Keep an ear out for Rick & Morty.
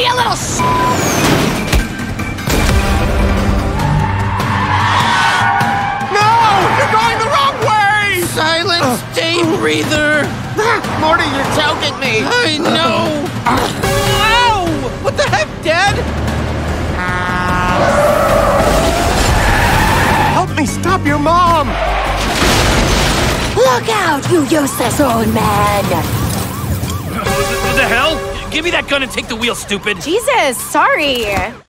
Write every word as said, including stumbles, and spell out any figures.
you, you little s***! No! You're going the wrong way! Silent uh, day uh, breather! Morty, you're choking me! I know! Ow! What the heck, Dad? Help me stop your mom! Look out, you useless old man! What the hell? Give me that gun and take the wheel, stupid! Jesus, sorry!